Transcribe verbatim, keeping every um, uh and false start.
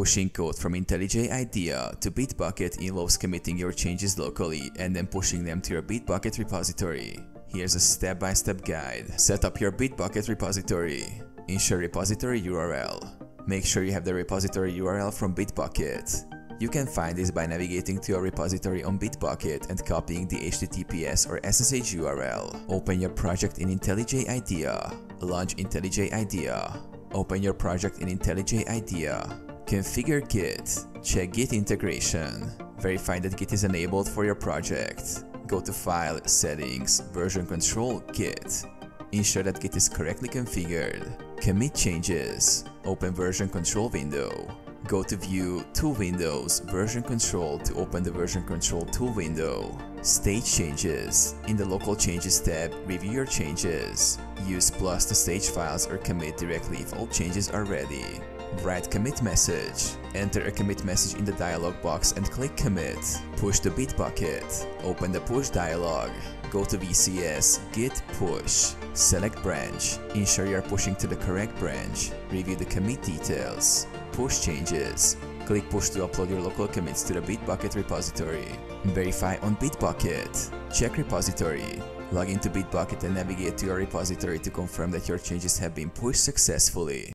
Pushing code from IntelliJ IDEA to Bitbucket involves committing your changes locally and then pushing them to your Bitbucket repository. Here's a step-by-step guide. Set up your Bitbucket repository. Ensure repository U R L. Make sure you have the repository U R L from Bitbucket. You can find this by navigating to your repository on Bitbucket and copying the H T T P S or S S H U R L. Open your project in IntelliJ IDEA. Launch IntelliJ IDEA. Open your project in IntelliJ IDEA. Configure Git. Check Git integration. Verify that Git is enabled for your project. Go to File, Settings, Version Control, Git. Ensure that Git is correctly configured. Commit changes. Open Version Control window. Go to View, Tool Windows, Version Control to open the Version Control Tool window. Stage changes. In the Local Changes tab, review your changes. Use plus to stage files or commit directly if all changes are ready. Write commit message. Enter a commit message in the dialog box and click commit. Push to Bitbucket. Open the push dialog. Go to V C S, Git push. Select branch. Ensure you are pushing to the correct branch. Review the commit details. Push changes. Click push to upload your local commits to the Bitbucket repository. Verify on Bitbucket. Check repository. Log into Bitbucket and navigate to your repository to confirm that your changes have been pushed successfully.